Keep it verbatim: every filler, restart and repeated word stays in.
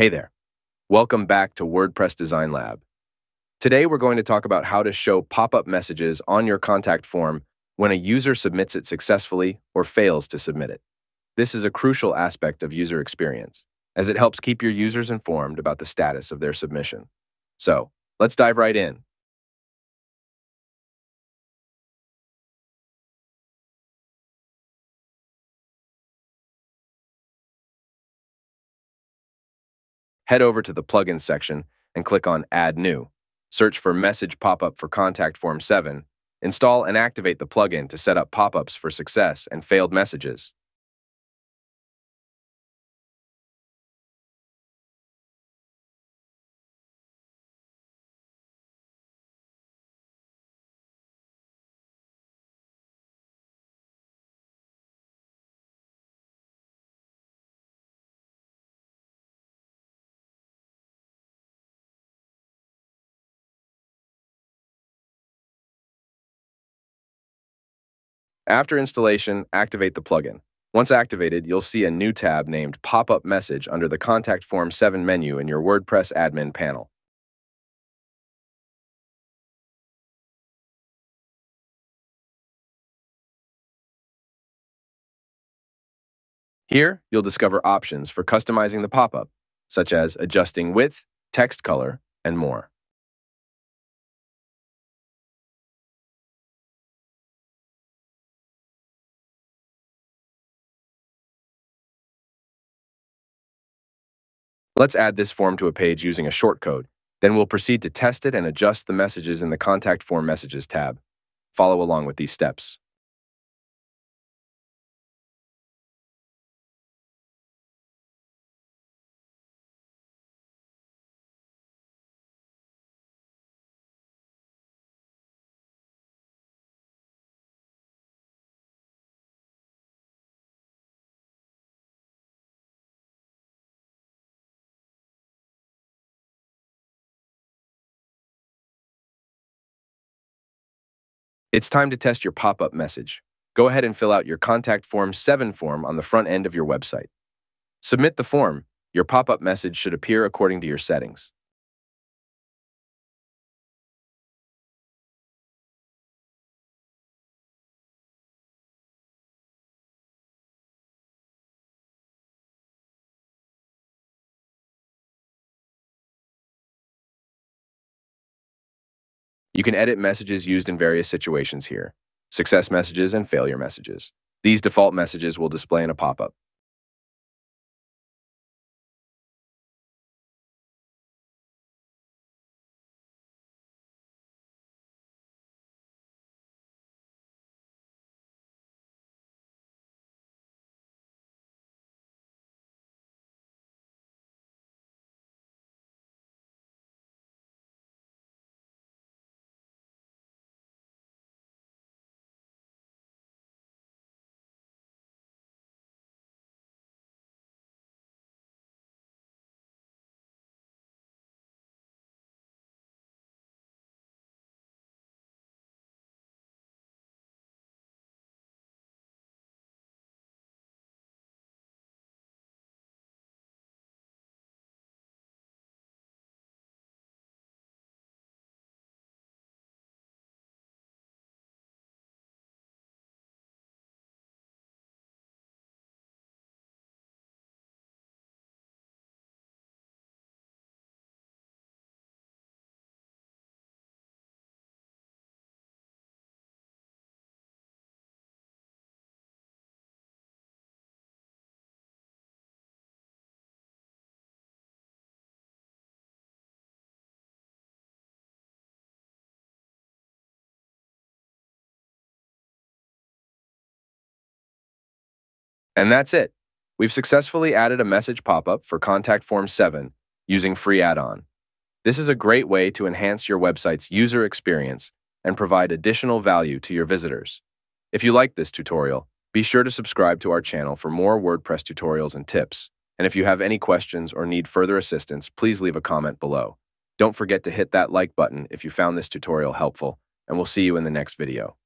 Hey there. Welcome back to WordPress Design Lab. Today we're going to talk about how to show pop-up messages on your contact form when a user submits it successfully or fails to submit it. This is a crucial aspect of user experience, as it helps keep your users informed about the status of their submission. So, let's dive right in. Head over to the Plugins section and click on Add New. Search for Message Pop-up for Contact Form seven. Install and activate the plugin to set up pop-ups for success and failed messages. After installation, activate the plugin. Once activated, you'll see a new tab named Pop-up Message under the Contact Form seven menu in your WordPress admin panel. Here, you'll discover options for customizing the pop-up, such as adjusting width, text color, and more. Let's add this form to a page using a shortcode, then we'll proceed to test it and adjust the messages in the Contact Form Messages tab. Follow along with these steps. It's time to test your pop-up message. Go ahead and fill out your Contact Form seven form on the front end of your website. Submit the form. Your pop-up message should appear according to your settings. You can edit messages used in various situations here, success messages and failure messages. These default messages will display in a pop-up. And that's it. We've successfully added a message pop-up for Contact Form seven using free add-on. This is a great way to enhance your website's user experience and provide additional value to your visitors. If you like this tutorial, be sure to subscribe to our channel for more WordPress tutorials and tips. And if you have any questions or need further assistance, please leave a comment below. Don't forget to hit that like button if you found this tutorial helpful, and we'll see you in the next video.